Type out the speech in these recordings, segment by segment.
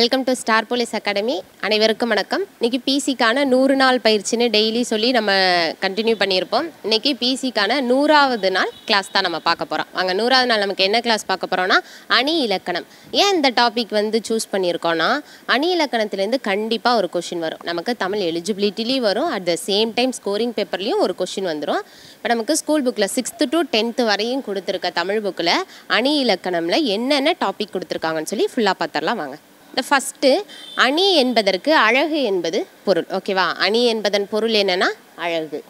Welcome to Star Police Academy. அனைவருக்கும் வணக்கம். இன்னைக்கு PC கான 100 நாள் பயிற்சினு டெய்லி சொல்லி நம்ம கண்டினியூ பண்ணியிருப்போம். இன்னைக்கு PC கான 100வது நாள் கிளாஸ் தான் நம்ம பார்க்க போறோம். வாங்க 100வது நாள் நமக்கு என்ன கிளாஸ் பார்க்க போறோம்னா அணி இலக்கணம். ஏன் இந்த டாபிக் வந்து चूஸ் பண்ணியிருக்கோம்னா அணி இலக்கணத்துல இருந்து கண்டிப்பா ஒரு क्वेश्चन வரும். நமக்கு தமிழ் எலிஜிபிலிட்டிலி வரும். At the same time scoring பேப்பர்லயும் ஒரு क्वेश्चन வந்துரும். இப்போ நமக்கு ஸ்கூல் புக்ல 6th to 10th வரையும் கொடுத்திருக்க தமிழ் புக்ல அணி இலக்கணம்ல என்னென்ன டாபிக் கொடுத்திருக்காங்கன்னு சொல்லி ஃபுல்லா பார்த்தறலாம் வாங்க. The first ani enbadarku azhagu enbadu porul okay va ani enbadan porul enna azhagu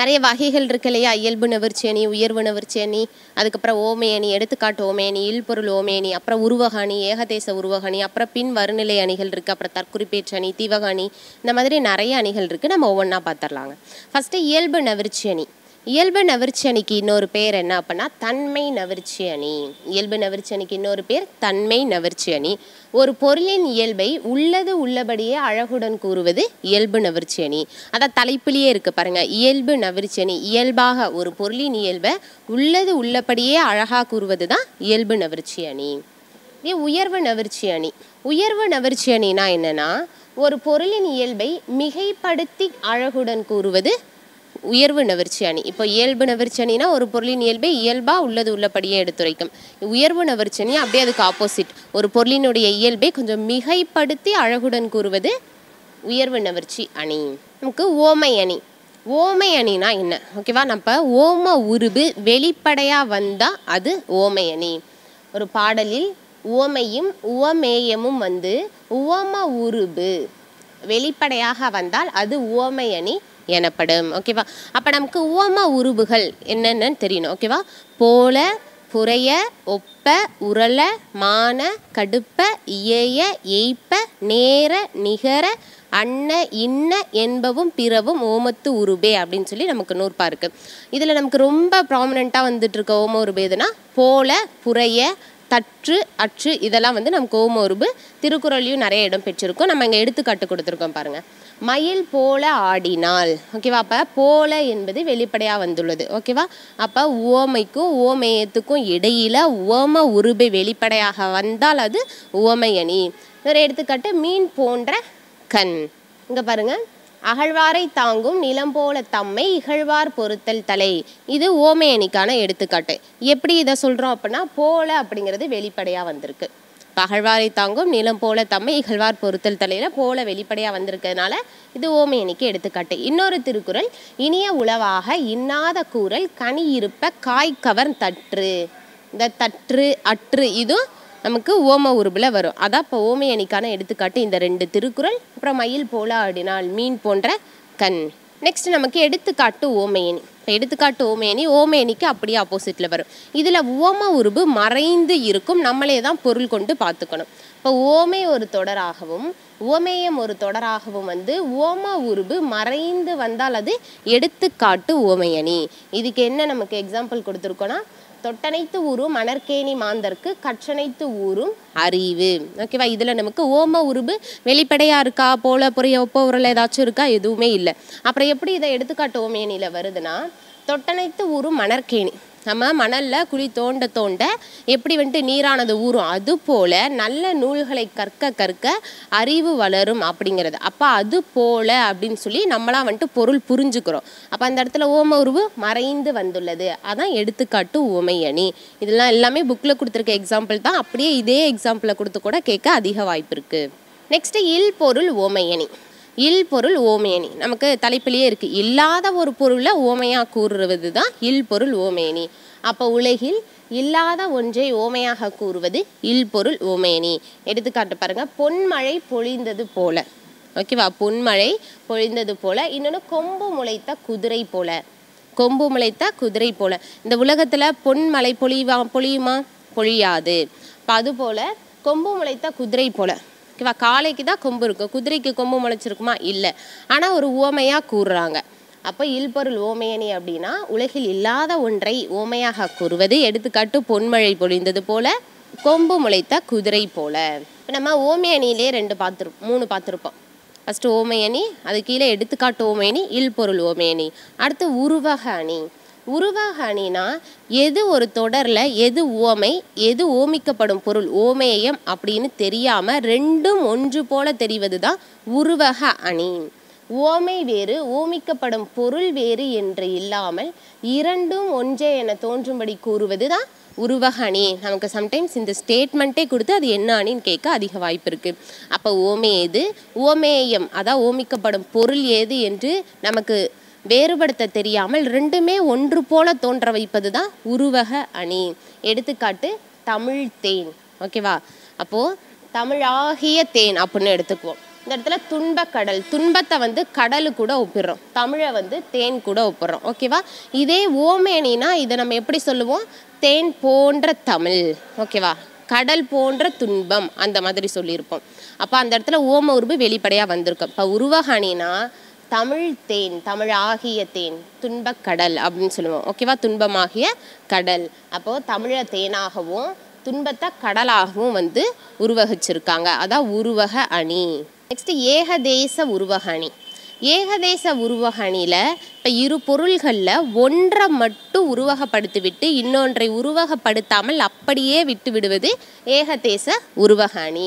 nariya vahigal irukaleya iyelbu navircheni uyervu navircheni adukapra omeyani edukaat omeyani ilporul omeyani apra uruvahani egadesa uruvahani apra pin varunilai anigal irukku apra tarkuripetchani divagani indha madiri nariya anigal irukku nama ovonna paathirlaanga first iyelbu navircheni இயல்பு நவர்ச்சனிக்கு இன்னொரு பேர் என்ன அப்படினா தன்மை நவர்ச்சி அணி. இயல்பு நவர்ச்சனிக்கு இன்னொரு பேர் தன்மை நவர்ச்சி அணி. ஒரு பொருளின் இயல்பை உள்ளது உள்ளபடியே அழகுடன் கூறுவது இயல்பு நவர்ச்சி அணி. அத தலைப்பிலேயே இருக்கு பாருங்க. இயல்பு நவர்ச்சி அணி இயல்பாக ஒரு பொருளின் இயல்பை உள்ளது உள்ளபடியே அழகா கூறுவதுதான் இயல்பு நவர்ச்சி அணி. இது உயர்வு நவர்ச்சி அணி. உயர்வு நவர்ச்சி அணினா என்னன்னா ஒரு பொருளின் இயல்பை மிகைப்படுத்தி அழகுடன் கூறுவது உயர்வு நவர்ச்சி அணி. இப்போ இயல்பு நவர்ச்சி அணினா ஒரு பொருளின் இயல்பை இயல்பா உள்ளது உள்ளபடியே எடுத்துரைக்கும். உயர்வு நவர்ச்சி அணி அப்படியே அதுக்கு ஆப்போசிட். ஒரு பொருளினுடைய இயல்பை கொஞ்சம் மிகைப்படுத்தி அழகுடன் கூறுவது உயர்வு நவர்ச்சி அணி. நமக்கு ஓமை அணி. ஓமை அணினா என்ன ஓகேவா? நம்ம ஓம உருபு வெளிப்படையா வந்தா அது ஓமை அணி. ஒரு பாடலில் ஓமையும் உவமேயமும் வந்து உவம உருபு வெளிப்படையாக வந்தால் அது ஓமை அணி எனப்படும். ஓகேவா? அப்ப நமக்கு உவம உருபுகள் என்னன்னு தெரியணும். ஓகேவா? போல, புரைய, ஒப்ப, உரள, மான, கடுப்ப, இயைய, ஏய்ப்ப, நேர, நிகர, அன்ன, இன்ன என்பவும் பிறவும் ஓமத்து உருபே அப்படினு சொல்லி நமக்கு நூற்பா இருக்கு. இதுல நமக்கு ரொம்ப ப்ராமினென்ட்டா வந்துட்டு இருக்க ஓம உருபு எதுனா போல, புரைய, தற்று, அற்று இதெல்லாம் வந்து நமக்கு ஓம உருபு. திருக்குறளையும் நிறைய இடம் பெற்றிருக்கும். நம்ம இங்க எடுத்துக்காட்டு கொடுத்துருக்கோம் பாருங்க. மயில் போல ஆடினால். ஓகேவா? அப்போ போல என்பது வெளிப்படையாக வந்துள்ளது. ஓகேவா? அப்போ ஓமைக்கும் ஓமேயத்துக்கும் இடையில ஓம உருபை வெளிப்படையாக வந்தால் அது ஓமை அணி. வேறு எடுத்துக்காட்டு மீன் போன்ற கண். இங்கே பாருங்கள். அகழ்வாரை தாங்கும் நிலம் போல தம்மை இகழ்வார் பொருத்தல் தலை. இது ஓமை அணிக்கான எடுத்துக்காட்டு. எப்படி இதை சொல்கிறோம் அப்படின்னா போல அப்படிங்கிறது வெளிப்படையாக வந்திருக்கு. அகழ்வாரை தாங்கும் நிலம் போல தம்மை இகழ்வார் பொருத்தல் தலையில போல வெளிப்படையா வந்திருக்கிறதுனால இது ஓமை அணிக்கு எடுத்துக்காட்டு. இன்னொரு திருக்குறள் இனிய உளவாக இன்னாத கூறல் கனி இருப்ப காய் கவர் தற்று. இந்த தற்று அற்று இதுவும் நமக்கு ஓம உருபுல வரும். அதான் இப்போ ஓமை அணிக்கான எடுத்துக்காட்டு இந்த ரெண்டு திருக்குறள். அப்புறம் மயில் போல ஆடினால் மீன் போன்ற கண். நெக்ஸ்ட் நமக்கு எடுத்துக்காட்டு ஓமையணி. எடுத்துக்காட்டு ஓமையணி ஓமையணிக்கு அப்படியே ஆப்போசிட்ல வரும். இதுல ஓம உருபு மறைந்து இருக்கும். நம்மளே தான் பொருள் கொண்டு பார்த்துக்கணும். இப்போ ஓமை ஒரு தொடராகவும் ஓமேயம் ஒரு தொடராகவும் வந்து ஓம உருபு மறைந்து வந்தால் அது எடுத்துக்காட்டு ஓமையணி. இதுக்கு என்ன நமக்கு எக்ஸாம்பிள் கொடுத்துருக்கோம்னா தொட்டனைத்து ஊரும் மணற்கேணி மாந்தர்க்கு கற்றனைத்து ஊரும் அறிவு. ஓகேவா? இதில் நமக்கு ஓம உருபு வெளிப்படையாக இருக்கா? போல, புரிய, ஒப்ப, உரல் ஏதாச்சும் இருக்கா? எதுவுமே இல்லை. அப்புறம் எப்படி இதை எடுத்துக்காட்டு ஓமையணியில் வருதுன்னா தொட்டனைத்து ஊரும் மணற்கேணி. நம்ம மணலில் குழி தோண்ட தோண்ட எப்படி வந்துட்டு நீரானது ஊறும் அதுபோல் நல்ல நூல்களை கற்க கற்க அறிவு வளரும் அப்படிங்கிறது. அப்போ அது போல் அப்படின்னு சொல்லி நம்மளாம் வந்துட்டு பொருள் புரிஞ்சுக்கிறோம். அப்போ அந்த இடத்துல ஓம உருவு மறைந்து வந்துள்ளது. அதான் எடுத்துக்காட்டு ஓமை அணி. இதெல்லாம் எல்லாமே புக்கில் கொடுத்துருக்க எக்ஸாம்பிள் தான். அப்படியே இதே எக்ஸாம்பிளை கொடுத்து கூட கேட்க அதிக வாய்ப்பு இருக்குது. நெக்ஸ்ட்டு இல் பொருள் ஓமை அணி. இல் பொருள் ஓமையணி நமக்கு தலைப்பிலேயே இருக்குது. இல்லாத ஒரு பொருளை ஓமையாக கூறுவது தான் இல் பொருள் ஓமையணி. அப்போ உலகில் இல்லாத ஒன்றை ஓமையாக கூறுவது இல் பொருள் ஓமையணி. எடுத்துக்காட்டு பாருங்கள். பொன்மழை பொழிந்தது போல. ஓகேவா? பொன்மழை பொழிந்தது போல. இன்னொன்று கொம்பு முளைத்த குதிரை போல. கொம்பு முளைத்த குதிரை போல. இந்த உலகத்தில் பொன்மழை பொழியுமா? பொழியாது. இப்போ அதுபோல் கொம்பு முளைத்த குதிரை போல. ஓகேவா? காளைக்கு தான் கொம்பு இருக்கும். குதிரைக்கு கொம்பு முளைச்சிருக்குமா? இல்லை. ஆனால் ஒரு ஓமையாக கூறுறாங்க. அப்போ இல்பொருள் ஓமையணி அப்படின்னா உலகில் இல்லாத ஒன்றை ஓமையாக கூறுவது. எடுத்துக்காட்டு பொன்மழை பொழிந்தது போல, கொம்பு முளைத்த குதிரை போல. இப்போ நம்ம ஓமையணியிலே மூணு பார்த்துருப்போம். ஃபஸ்ட்டு ஓமையணி, அது கீழே எடுத்துக்காட்டு ஓமையணி, இல்பொருள் ஓமையணி. அடுத்து உருவக அணி. உருவாக அணினா எது ஒரு தொடர்ல எது ஓமை எது ஓமிக்கப்படும் பொருள் ஓமேயம் அப்படினு தெரியாம ரெண்டும் ஒன்று போல தெரிவதுதான் உருவக அணி. ஓமை வேறு ஓமிக்கப்படும் பொருள் வேறு என்று இல்லாமல் இரண்டும் ஒன்றே என தோன்றும்படி கூறுவதுதான் உருவக அணி. நமக்கு சம்டைம்ஸ் இந்த ஸ்டேட்மெண்ட்டே கொடுத்து அது என்ன அணின்னு கேட்க அதிக வாய்ப்பு இருக்கு. அப்போ ஓமை எது ஓமேயம் அதான் ஓமிக்கப்படும் பொருள் ஏது என்று நமக்கு வேறுபடுத்த தெரியாமல் ரெண்டுமே ஒன்று போல தோன்ற வைப்பதுதான் உருவக அணி. எடுத்துக்காட்டு தமிழ் தேன். ஓகேவா, அப்போ தமிழாகிய தேன் அப்படின்னு எடுத்துக்குவோம். இந்த இடத்துல துன்பக்கடல், துன்பத்தை வந்து கடலு கூட ஒப்பிடுறோம், தமிழை வந்து தேன் கூட ஒப்பிடுறோம். ஓகேவா, இதே ஓமேனினா இதை நம்ம எப்படி சொல்லுவோம்? தேன் போன்ற தமிழ். ஓகேவா, கடல் போன்ற துன்பம் அந்த மாதிரி சொல்லியிருப்போம். அப்போ அந்த இடத்துல ஓம உருவு வெளிப்படையாக வந்திருக்கும். இப்போ உருவக அணினா தமிழ் தேன், தமிழ் ஆகிய தேன், துன்பக்கடல் அப்படின்னு சொல்லுவோம். ஓகேவா, துன்பமாகிய கடல். அப்போது தமிழை தேனாகவும் துன்பத்தை கடலாகவும் வந்து உருவகிச்சிருக்காங்க. அதான் உருவக அணி. நெக்ஸ்ட்டு ஏகதேச உருவக அணி. ஏகதேச உருவக அணியில் இப்போ இரு பொருள்களில் ஒன்றை மட்டும் உருவகப்படுத்திவிட்டு இன்னொன்றை உருவகப்படுத்தாமல் அப்படியே விட்டு விடுவது ஏகதேச உருவக அணி.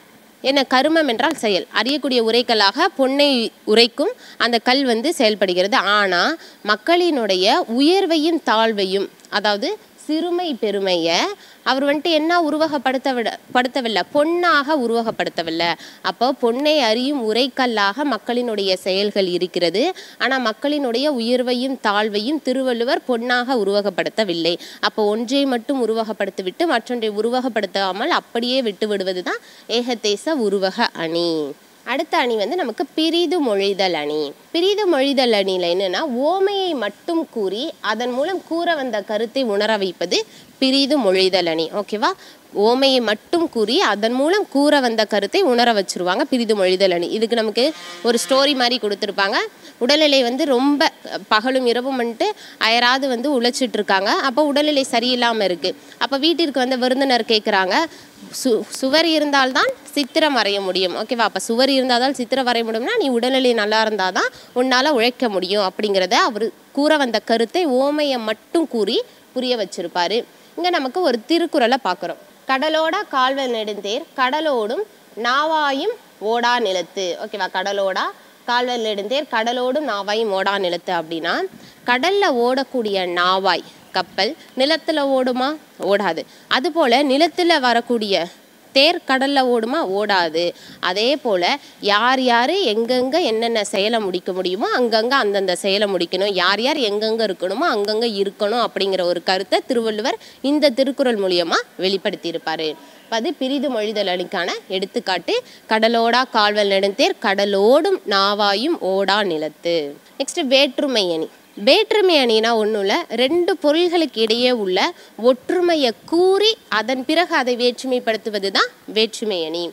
என்ன கருமம் என்றால் செயல், அறியக்கூடிய உரைக்கல்லாக பொன்னை உரைக்கும் அந்த கல் வந்து செயல்படுகிறது. ஆனால் மக்களினுடைய உயர்வையும் தாழ்வையும் அதாவது சிறுமை பெருமையை அவர் வந்துட்டு என்ன உருவகப்படுத்தவில்லை, பொன்னாக உருவகப்படுத்தவில்லை. அப்போ பொன்னை அறியும் உரைக்கல்லாக மக்களினுடைய செயல்கள் இருக்கிறது. ஆனால் மக்களினுடைய உயர்வையும் தாழ்வையும் திருவள்ளுவர் பொன்னாக உருவகப்படுத்தவில்லை. அப்போ ஒன்றை மட்டும் உருவகப்படுத்திவிட்டு மற்றொன்றை உருவகப்படுத்தாமல் அப்படியே விட்டு விடுவது தான் ஏகதேச உருவக அணி. அடுத்த அணி வந்து நமக்கு பிரிது மொழிதல் அணி. பிரிது மொழிதல் அணியில் என்னென்னா ஓமையை மட்டும் கூறி அதன் மூலம் கூற வந்த கருத்தை உணர வைப்பது பிரிது மொழிதல் அணி. ஓகேவா, ஓமையை மட்டும் கூறி அதன் மூலம் கூற வந்த கருத்தை உணர வச்சுருவாங்க பிரிது மொழிதல் அணி. இதுக்கு நமக்கு ஒரு ஸ்டோரி மாதிரி கொடுத்துருப்பாங்க. உடல்நிலை வந்து ரொம்ப பகலும் இரவும் வந்துட்டு அயராது வந்து உழைச்சிட்ருக்காங்க. அப்போ உடல்நிலை சரியில்லாமல் இருக்குது. அப்போ வீட்டிற்கு வந்து விருந்தினர் கேட்குறாங்க, சுவர் இருந்தால்தான் சித்திரம் வரைய முடியும். ஓகேவா, அப்போ சுவர் இருந்தால்தான் சித்திரம் வரைய முடியும்னா நீ உடல்நிலை நல்லா இருந்தால் தான் உன்னால் உழைக்க முடியும் அப்படிங்கிறத அவர் கூற வந்த கருத்தை ஓமையை மட்டும் கூறி புரிய வச்சிருப்பாரு. இங்கே நமக்கு ஒரு திருக்குறளை பார்க்குறோம். கடலோட கால்வல் நெடுந்தேர் கடலோடும் நாவாயும் ஓடா நிலத்து. ஓகேவா, கடலோட கால்வல் நெடுந்தேர் கடலோடும் நாவாயும் ஓடா நிலத்து அப்படின்னா கடலில் ஓடக்கூடிய நாவாய் கப்பல் நிலத்தில் ஓடுமா? ஓடாது. அதுபோல் நிலத்தில் வரக்கூடிய தேர் கடலில் ஓடுமா? ஓடாது. அதே போல் யார் யார் எங்கெங்கே என்னென்ன செயலை முடிக்க முடியுமோ அங்கங்கே அந்தந்த செயலை முடிக்கணும், யார் யார் எங்கெங்கே இருக்கணுமோ அங்கங்கே இருக்கணும் அப்படிங்கிற ஒரு கருத்தை திருவள்ளுவர் இந்த திருக்குறள் மூலியமாக வெளிப்படுத்தியிருப்பார். அது பிரிது மொழிதல் அணிக்கான எடுத்துக்காட்டு. கடலோடா கால்வல் நெடுந்தேர் கடலோடும் நாவாயும் ஓடா நிலத்து. நெக்ஸ்ட் வேற்றுமை அணி. வேற்றுமை அணினா ஒன்றும் இல்லை, ரெண்டு பொருள்களுக்கு இடையே உள்ள ஒற்றுமையை கூறி அதன் பிறகு அதை வேற்றுமைப்படுத்துவது தான் வேற்றுமை அணி.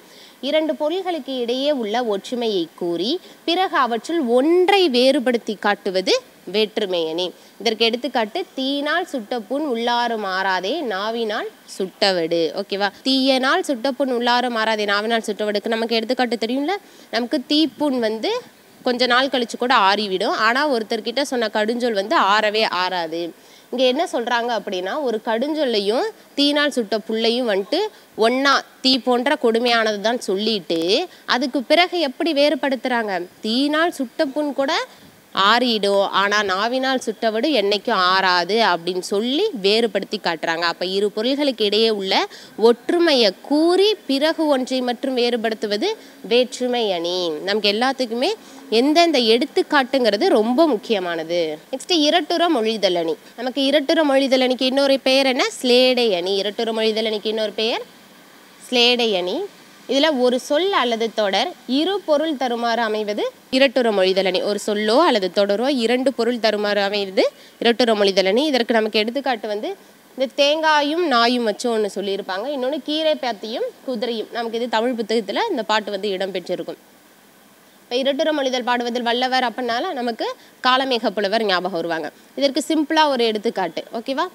இரண்டு பொருள்களுக்கு இடையே உள்ள ஒற்றுமையை கூறி பிறகு அவற்றுள் ஒன்றை வேறுபடுத்தி காட்டுவது வேற்றுமை அணி. இதற்கு எடுத்துக்காட்டு தீயினால் சுட்டப்புண் உள்ளாறு மாறாதே நாவினால் சுட்டவடு. ஓகேவா, தீயனால் சுட்டப்புண் உள்ளாறு மாறாதே நாவினால் சுட்டவடுக்கு நமக்கு எடுத்துக்காட்டு தெரியும்ல. நமக்கு தீப்புண் வந்து கொஞ்ச நாள் கழிச்சு கூட ஆறிவிடும். ஆனால் ஒருத்தர்கிட்ட சொன்ன கடுஞ்சொல் வந்து ஆறவே ஆறாது. இங்கே என்ன சொல்கிறாங்க அப்படின்னா ஒரு கடுஞ்சொல்லையும் தீனால் சுட்ட புள்ளையும் வந்துட்டு ஒன்றா தீ போன்ற கொடுமையானது தான் சொல்லிட்டு அதுக்கு பிறகு எப்படி வேறுபடுத்துகிறாங்க? தீனால் சுட்ட புண் கூட ஆறிடும், ஆனால் நாவினால் சுட்டவடு என்றைக்கும் ஆறாது அப்படின்னு சொல்லி வேறுபடுத்தி காட்டுறாங்க. அப்போ இரு பொருள்களுக்கு இடையே உள்ள ஒற்றுமையை கூறி பிறகு ஒன்றை மட்டும் வேறுபடுத்துவது வேற்றுமை அணி. நமக்கு எல்லாத்துக்குமே எந்தெந்த எடுத்துக்காட்டுங்கிறது ரொம்ப முக்கியமானது. நெக்ஸ்ட் இரட்டுற மொழிதல் அணி. நமக்கு இரட்டுற மொழிதல் அணிக்கு இன்னொரு பெயர் என்ன? ஸ்லேடை அணி. இரட்டுற மொழிதல் அணிக்கு இன்னொரு பெயர் ஸ்லேடை அணி. இதில் ஒரு சொல் அல்லது தொடர் இரு பொருள் தருமாறு அமைவது இரட்டுற மொழிதல் அணி. ஒரு சொல்லோ அல்லது தொடரோ இரண்டு பொருள் தருமாறு அமைவது இரட்டுற மொழிதல் அணி. இதற்கு நமக்கு எடுத்துக்காட்டு வந்து இந்த தேங்காயும் நாயும் வச்சோன்னு சொல்லி இருப்பாங்க. இன்னொன்னு கீரை பாத்தியும் குதிரையும். நமக்கு இது தமிழ் புத்தகத்துல இந்த பாட்டு வந்து இடம் பெற்றிருக்கும். இப்ப இரட்டுற மொழிதல் பாடுவதில் வல்லவர் அப்படினால நமக்கு காலமேக புலவர் ஞாபகம் வருவாங்க. இதற்கு சிம்பிளா ஒரு எடுத்துக்காட்டு. ஓகேவா?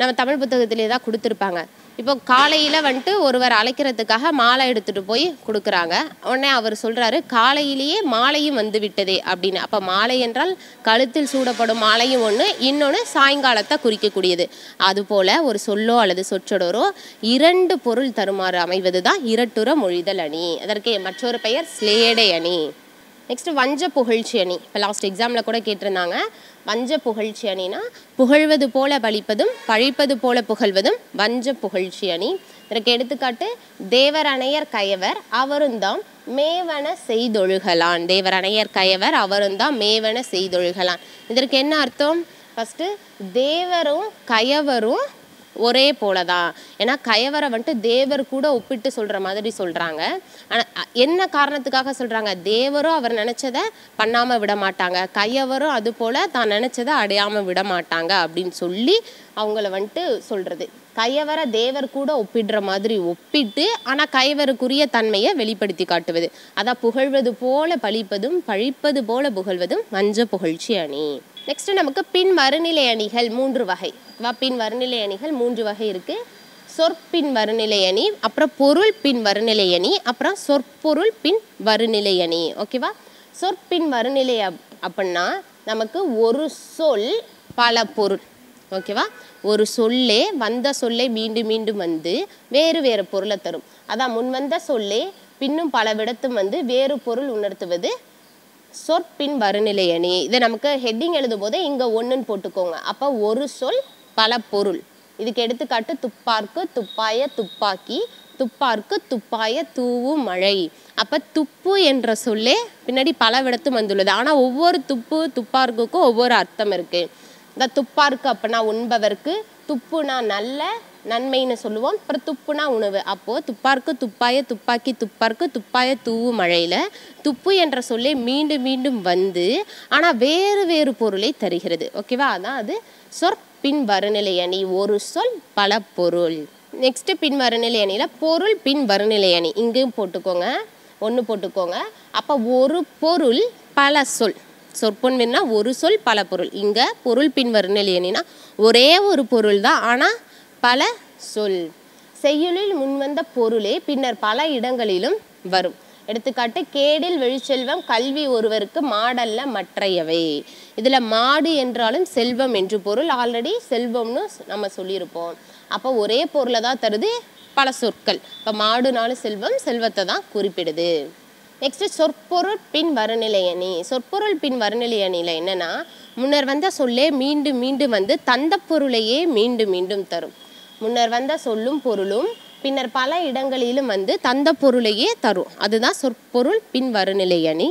நம்ம தமிழ் புத்தகத்திலே தான் கொடுத்திருப்பாங்க. இப்போ காலையில வந்து ஒருவர் அழைக்கிறதுக்காக மாலை எடுத்துட்டு போய் கொடுக்கறாங்க. உடனே அவர் சொல்றாரு காலையிலேயே மாலையும் வந்து விட்டதே அப்படினா. அப்ப மாலை என்றால் கழுத்தில் சூடப்படும் மாலையும் ஒண்ணு, இன்னொரு சாயங்காலத்தை குறிக்கக்கூடியது. அதுபோல ஒரு சொல்லோ அல்லது சொற்றொடரோ இரண்டு பொருள் தருமாறு அமைவதுதான் இரட்டுற மொழிதல் அணி. அதற்கு மற்றொரு பெயர் ஸ்லேடை அணி. Next வஞ்ச புகழ்ச்சி அணி. இப்போ லாஸ்ட் எக்ஸாம்ல கூட கேட்டிருந்தாங்க. வஞ்ச புகழ்ச்சி அணினா புகழ்வது போல பழிப்பதும் பழிப்பது போல புகழ்வதும் வஞ்ச புகழ்ச்சி அணி. இதற்கு எடுத்துக்காட்டு தேவரணையர் கயவர் அவருந்தாம் மேவன செய்தொழுகலான். தேவரணையர் கயவர் அவருந்தாம் மேவன செய்தொழுகலான். இதற்கு என்ன அர்த்தம்? ஃபர்ஸ்ட் தேவரும் கயவரும் ஒரே போலதான். ஏன்னா கயவரை வந்து தேவர் கூட ஒப்பிட்டு சொல்ற மாதிரி சொல்றாங்க. என்ன காரணத்துக்காக சொல்றாங்க? தேவரும் அவர் நினைச்சத பண்ணாம விட மாட்டாங்க, கயவரும் அது போல தான் நினைச்சதை அடையாம விட மாட்டாங்க அப்படின்னு சொல்லி அவங்கள வந்துட்டு சொல்றது. கயவரை தேவர் கூட ஒப்பிடுற மாதிரி ஒப்பிட்டு ஆனா கயவருக்குரிய தன்மையை வெளிப்படுத்தி காட்டுவது. அதான் புகழ்வது போல பழிப்பதும் பழிப்பது போல புகழ்வதும் வஞ்ச புகழ்ச்சி அணி. நெக்ஸ்ட் நமக்கு பின் மறுநிலை அணிகள் மூன்று வகை. பின் மறுநிலை அணிகள் மூன்று வகை இருக்கு. சொற்பின் மறுநிலை அணி, அப்புறம் பொருள் பின் மறுநிலை அணி, அப்புறம் சொற்பொருள் பின் மறுநிலை அணி. ஓகேவா? சொற்பின் மறுநிலை அப்படின்னா நமக்கு ஒரு சொல் பல பொருள். ஓகேவா? ஒரு சொல்லே வந்த சொல்லை மீண்டும் மீண்டும் வந்து வேறு வேறு பொருளை தரும். அதான் முன் வந்த சொல்லே பின்னும் பல விடத்தும் வந்து வேறு பொருள் உணர்த்துவது சொற்பின் மறுநிலை அணி. இதை நமக்கு ஹெட்டிங் எழுதும் போதே இங்க ஒண்ணுன்னு போட்டுக்கோங்க. அப்ப ஒரு சொல் பல பொருள். இதுக்கு எடுத்துக்காட்டு துப்பார்க்கு துப்பாய துப்பாக்கி, துப்பார்க்கு துப்பாய தூவு மழை. அப்ப துப்பு என்ற சொல்லே பின்னாடி பல விடத்து வந்துள்ளது. ஆனா ஒவ்வொரு துப்பு துப்பார்க்குக்கும் ஒவ்வொரு அர்த்தம் இருக்கு. இந்த துப்பார்க்கு அப்படின்னா உண்பவர்க்கு, துப்புனா நல்ல நன்மைன்னு சொல்லுவோம், அப்புறம் துப்புனா உணவு. அப்போ துப்பார்க்கு துப்பாய துப்பாக்கி துப்பார்க்கு துப்பாய தூவு மழையில துப்பு என்ற சொல்லே மீண்டும் மீண்டும் வந்து ஆனா வேறு வேறு பொருளை தருகிறது. ஓகேவா? அதான் அது சொற்பின் மறுநிலை அணி, ஒரு சொல் பல பொருள். நெக்ஸ்ட் பின் மறுநிலை அணியில பொருள் பின் மறுநிலை அணி. இங்கேயும் போட்டுக்கோங்க, ஒன்று போட்டுக்கோங்க. அப்ப ஒரு பொருள் பல சொல். சொற்பொன்மைன்னா ஒரு சொல் பல பொருள். இங்க பொருள் பின் மறுநிலை அணினா ஒரே ஒரு பொருள் தான் ஆனா பல சொல். செய்யுளில் முன்வந்த பொருளே பின்னர் பல இடங்களிலும் வரும். எடுத்துக்காட்டு கேடில் வெளிச்செல்வம் கல்வி ஒருவருக்கு மாடல்ல மற்றையவை. இதுல மாடு என்றாலும் செல்வம் என்று பொருள். ஆல்ரெடி செல்வம்னு நம்ம சொல்லியிருப்போம். அப்போ ஒரே பொருளை தான் தருது பல சொற்கள். இப்போ மாடுனாலும் செல்வம், செல்வத்தை தான் குறிப்பிடுது. நெக்ஸ்ட் சொற்பொருள் பின் மறுநிலை அணி. சொற்பொருள் பின் மறுநிலை அணியில என்னன்னா முன்னர் வந்த சொல்லே மீண்டும் மீண்டும் வந்து தந்த பொருளையே மீண்டும் மீண்டும் தரும். முன்னர் வந்த சொல்லும் பொருளும் பின்னர் பல இடங்களிலும் வந்து தந்த பொருளையே தரும். அதுதான் சொற்பொருள் பின் மறுநிலை அணி.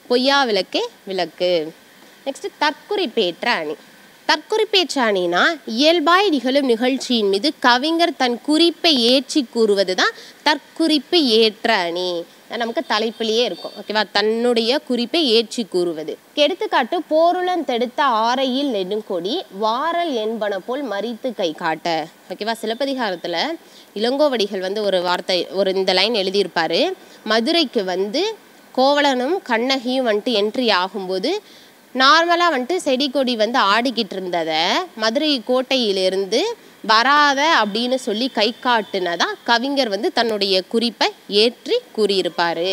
பொய்யா விளக்கே விளக்கு. நெக்ஸ்ட் தற்குறிப்பேற்ற அணி. தற்குறிப்பேற்ற அணினா இயல்பாய் நிகழும் நிகழ்ச்சியின் மீது கவிஞர் தன் குறிப்பை ஏற்றி கூறுவது தான் தற்குறிப்பு ஏற்ற அணி. நமக்கு தலைப்பிலேயே இருக்கும். ஓகேவா? தன்னுடைய குறிப்பை ஏற்றி கூறுவது. எடுத்துக்காட்டு போருளன் தெடுத்த ஆரையில் நெடுங்கொடி வாரல் என்பன போல் மறித்து கை காட்ட. ஓகேவா? சிலப்பதிகாரத்துல இளங்கோவடிகள் வந்து ஒரு வார்த்தை ஒரு இந்த லைன் எழுதியிருப்பாரு. மதுரைக்கு வந்து கோவலனும் கண்ணகியும் வந்துட்டு என்ட்ரி ஆகும்போது நார்மலா வந்துட்டு செடி கொடி வந்து ஆடிக்கிட்டு இருந்தத மதுரை கோட்டையிலிருந்து வராத அப்படின்னு சொல்லி கை காட்டுனதான் கவிஞர் வந்து தன்னுடைய குறிப்பை ஏற்றி கூறியிருப்பாரு.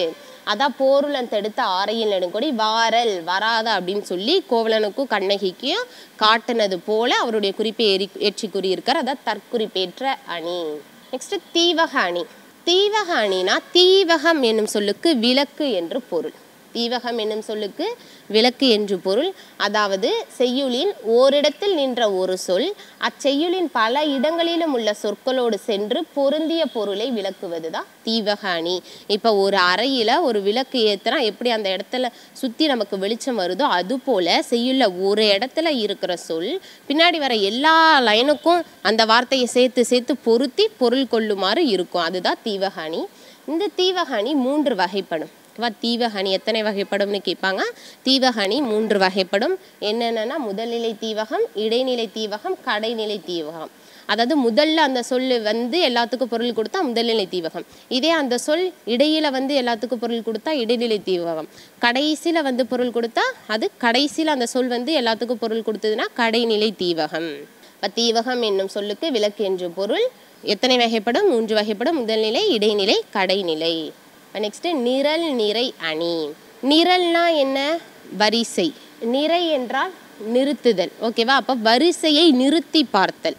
அதான் போருளன் தெடுத்த ஆரையில் நெடுங்கொடி வாரல் வராத அப்படின்னு சொல்லி கோவலனுக்கும் கண்ணகிக்கும் காட்டுனது போல அவருடைய குறிப்பை ஏற்றி கூறியிருக்கார். அதான் தற்குறிப்பேற்ற அணி. நெக்ஸ்ட் தீவக அணி. தீவக அணினா தீவகம் என்னும் சொல்லுக்கு விளக்கு என்று பொருள். தீவகம் என்னும் சொல்லுக்கு விளக்கு என்று பொருள். அதாவது செய்யுளின் ஓரிடத்தில் நின்ற ஒரு சொல் அச்செய்யுளின் பல இடங்களிலும் உள்ள சொற்களோடு சென்று பொருந்திய பொருளை விளக்குவதுதான் தீவகாணி. இப்போ ஒரு அறையில் ஒரு விளக்கு ஏற்றுனா எப்படி அந்த இடத்துல சுற்றி நமக்கு வெளிச்சம் வருதோ அதுபோல் செய்யுள்ள ஒரு இடத்துல இருக்கிற சொல் பின்னாடி வர எல்லா லைனுக்கும் அந்த வார்த்தையை சேர்த்து சேர்த்து பொருத்தி பொருள் கொள்ளுமாறு இருக்கும். அதுதான் தீவகாணி. இந்த தீவகாணி மூன்று வகைப்படும். தீவகாணி எத்தனை வகைப்படும்னு கேட்பாங்க. தீவகாணி மூன்று வகைப்படும். என்னென்னா முதல்நிலை தீவகம், இடைநிலை தீவகம், கடைநிலை தீவகம். அதாவது முதல்ல அந்த சொல் எல்லாத்துக்கும் பொருள் கொடுத்தா முதல்நிலை தீவகம், இதே அந்த சொல் இடையில எல்லாத்துக்கும் பொருள் கொடுத்தா இடைநிலை தீவகம், கடைசியில் பொருள் கொடுத்தா அது கடைசியில் அந்த சொல் எல்லாத்துக்கும் பொருள் கொடுத்ததுன்னா கடைநிலை தீவகம். இப்போ தீவகம் என்னும் சொல்லுக்கு விளக்கு என்று பொருள். எத்தனை வகைப்படும்? மூன்று வகைப்படும். முதல்நிலை, இடைநிலை, கடைநிலை. நெக்ஸ்ட் நிரல் நிறை அணி. நிரல்னா என்ன? வரிசை. நிறை என்றால் நிறுத்துதல். ஓகேவா? அப்போ வரிசையை நிறுத்தி பார்த்தல்.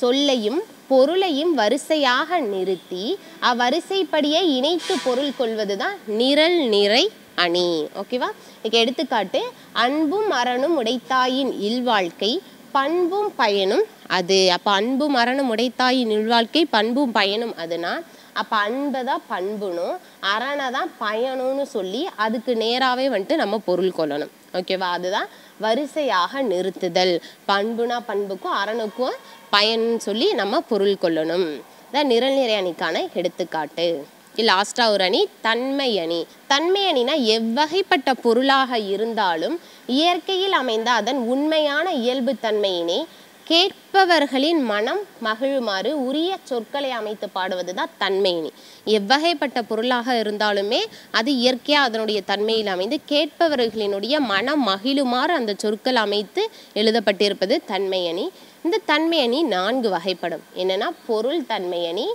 சொல்லையும் பொருளையும் வரிசையாக நிறுத்தி அவ்வரிசைப்படியை இணைத்து பொருள் கொள்வது தான் நிரல் நிறை அணி. ஓகேவா? இதுக்கு எடுத்துக்காட்டு, அன்பும் அறனும் உடைத்தாயின் இல்வாழ்க்கை பண்பும் பயனும் அது. அப்போ அன்பும் அறனும் உடைத்தாயின் இல்வாழ்க்கை பண்பும் பயனும் அதுனா அப்போ அன்பை தான் பண்புணும் அறனை தான் பயணும்னு சொல்லி அதுக்கு நேராகவே நம்ம பொருள் கொள்ளணும். ஓகேவா? அதுதான் வரிசையாக நிறுத்துதல். பண்புனா பண்புக்கும் அறனுக்கும் பயன்னு சொல்லி நம்ம பொருள் கொள்ளணும். இதான் நிரல் நிறை அணிக்கான எடுத்துக்காட்டு. லாஸ்டாக ஒரு அணி தன்மை அணி. தன்மை அணினா எவ்வகைப்பட்ட பொருளாக இருந்தாலும் இயற்கையில் அமைந்த அதன் உண்மையான இயல்பு தன்மையினை கேட்பவர்களின் மனம் மகிழுமாறு உரிய சொற்களை அமைத்து பாடுவது தான் தன்மையினி. எவ்வகைப்பட்ட பொருளாக இருந்தாலுமே அது இயற்கையாக அதனுடைய தன்மையில் அமைந்து கேட்பவர்களினுடைய மனம் மகிழுமாறு அந்த சொற்கள் அமைத்து எழுதப்பட்டிருப்பது தன்மையணி. இந்த தன்மையணி நான்கு வகைப்படும். என்னென்னா பொருள் தன்மையணி,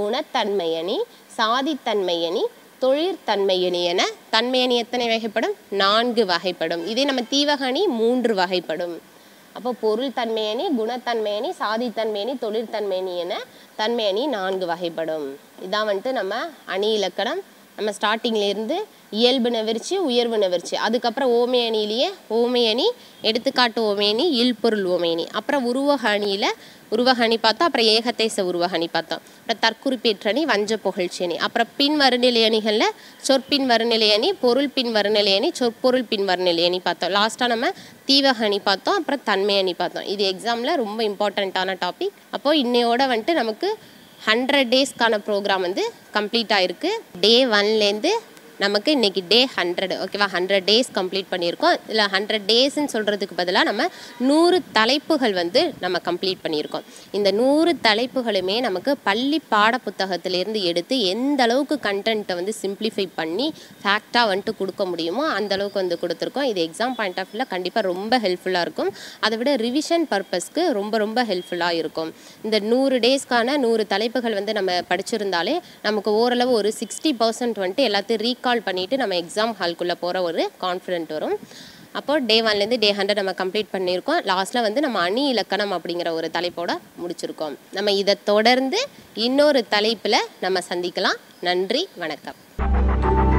குணத்தன்மையணி, சாதித்தன்மையணி, தொழிற்தன்மையணி என தன்மையணி எத்தனை வகைப்படும்? நான்கு வகைப்படும். இதே நம்ம தீவகணி மூன்று வகைப்படும். அப்போ பொருள் தன்மையணி, குணத்தன்மையணி, சாதித்தன்மையணி, தொழிற்தன்மையணி என தன்மையணி நான்கு வகைப்படும். இதான் நம்ம அணி இலக்கணம். நம்ம ஸ்டார்டிங்லேருந்து இயல்பு நெவர்ச்சி, உயர்வு நெவர்ச்சி, அதுக்கப்புறம் ஓமை அணியிலேயே ஓமையணி, எடுத்துக்காட்டு ஓமையணி, இல்பொருள் ஓமையணி, அப்புறம் உருவக அணியில் உருவக அணி பார்த்தோம், அப்புறம் ஏகதேச உருவக அணி பார்த்தோம், அப்புறம் தற்குறிப்பேற்றணி, வஞ்ச புகழ்ச்சி அணி, அப்புறம் பின் வருநிலை அணிகளில் சொற்பின் வருநிலை அணி, பொருள் பின் வருநிலை அணி, சொற்பொருள் பின் வருநிலை அணி பார்த்தோம். லாஸ்ட்டாக நம்ம தீவக அணி பார்த்தோம், அப்புறம் தன்மை அணி பார்த்தோம். இது எக்ஸாமில் ரொம்ப இம்பார்ட்டண்ட்டான டாபிக். அப்போது இன்னையோட நமக்கு 100 டேஸ்க்கான ப்ரோக்ராம் கம்ப்ளீட் ஆகிருக்கு. டே 1லேருந்து நமக்கு இன்றைக்கி டே 100. ஓகேவா? 100 டேஸ் கம்ப்ளீட் பண்ணியிருக்கோம். இதில் 100 டேஸ்ன்னு சொல்கிறதுக்கு பதிலாக நம்ம 100 தலைப்புகள் நம்ம கம்ப்ளீட் பண்ணியிருக்கோம். இந்த 100 தலைப்புகளுமே நமக்கு பள்ளி பாட புத்தகத்திலேருந்து எடுத்து எந்த அளவுக்கு கண்டென்ட்டை சிம்பிளிஃபை பண்ணி ஃபேக்டாக கொடுக்க முடியுமோ அந்தளவுக்கு கொடுத்துருக்கோம். இது எக்ஸாம் பாயிண்ட் ஆஃப் வியூவில் கண்டிப்பாக ரொம்ப ஹெல்ப்ஃபுல்லாக இருக்கும். அதை விட ரிவிஷன் பர்பஸ்க்கு ரொம்ப ரொம்ப ஹெல்ப்ஃபுல்லாக இருக்கும். இந்த 100 டேஸ்க்கான 100 தலைப்புகள் நம்ம படிச்சிருந்தாலே நமக்கு ஓரளவு ஒரு 60% எல்லாத்தையும் ரீகால் பண்ணிட்டு நம்ம எக்ஸாம் ஹால்குள்ள போற ஒரு கான்ஃபிடென்ட் வரும். அப்போ டே 1லேருந்து டே 100 நம்ம கம்ப்ளீட் பண்ணியிருக்கோம். லாஸ்ட்டில் நம்ம அணி இலக்கணம் அப்படிங்கிற ஒரு தலைப்போட முடிச்சிருக்கோம். நம்ம இதை தொடர்ந்து இன்னொரு தலைப்பில் நம்ம சந்திக்கலாம். நன்றி, வணக்கம்.